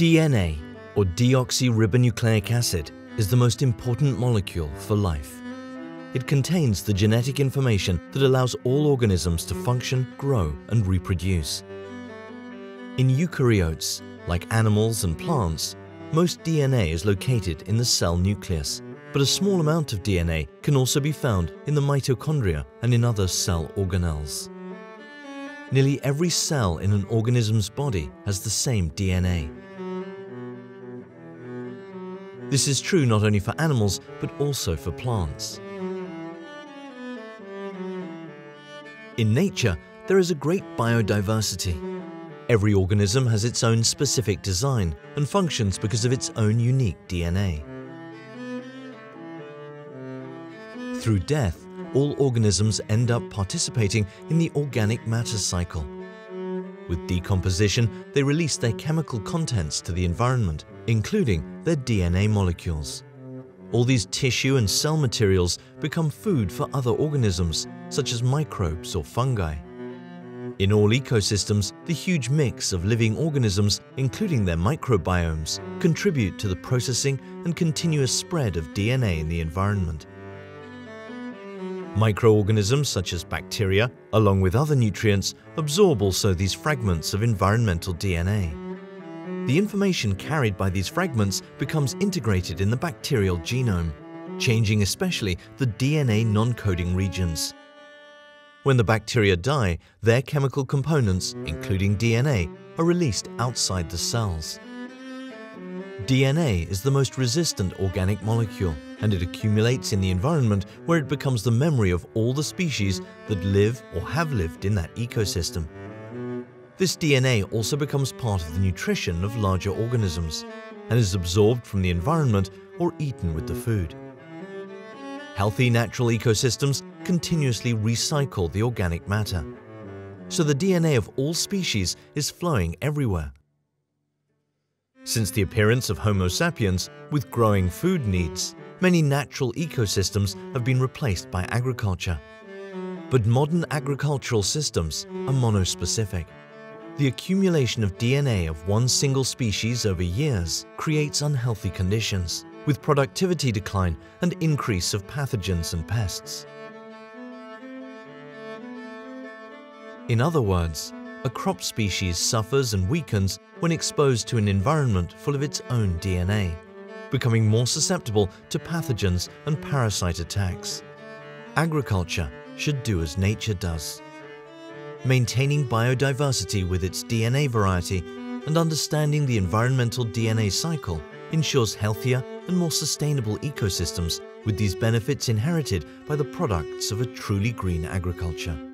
DNA, or deoxyribonucleic acid, is the most important molecule for life. It contains the genetic information that allows all organisms to function, grow, and reproduce. In eukaryotes, like animals and plants, most DNA is located in the cell nucleus, but a small amount of DNA can also be found in the mitochondria and in other cell organelles. Nearly every cell in an organism's body has the same DNA. This is true not only for animals, but also for plants. In nature, there is a great biodiversity. Every organism has its own specific design and functions because of its own unique DNA. Through death, all organisms end up participating in the organic matter cycle. With decomposition, they release their chemical contents to the environment, including their DNA molecules. All these tissue and cell materials become food for other organisms, such as microbes or fungi. In all ecosystems, the huge mix of living organisms, including their microbiomes, contribute to the processing and continuous spread of DNA in the environment. Microorganisms such as bacteria, along with other nutrients, absorb also these fragments of environmental DNA. The information carried by these fragments becomes integrated in the bacterial genome, changing especially the DNA non-coding regions. When the bacteria die, their chemical components, including DNA, are released outside the cells. DNA is the most resistant organic molecule, and it accumulates in the environment where it becomes the memory of all the species that live or have lived in that ecosystem. This DNA also becomes part of the nutrition of larger organisms and is absorbed from the environment or eaten with the food. Healthy natural ecosystems continuously recycle the organic matter, so the DNA of all species is flowing everywhere. Since the appearance of Homo sapiens, with growing food needs, many natural ecosystems have been replaced by agriculture. But modern agricultural systems are monospecific. The accumulation of DNA of one single species over years creates unhealthy conditions, with productivity decline and increase of pathogens and pests. In other words, a crop species suffers and weakens when exposed to an environment full of its own DNA, becoming more susceptible to pathogens and parasite attacks. Agriculture should do as nature does, maintaining biodiversity with its DNA variety and understanding the environmental DNA cycle ensures healthier and more sustainable ecosystems with these benefits inherited by the products of a truly green agriculture.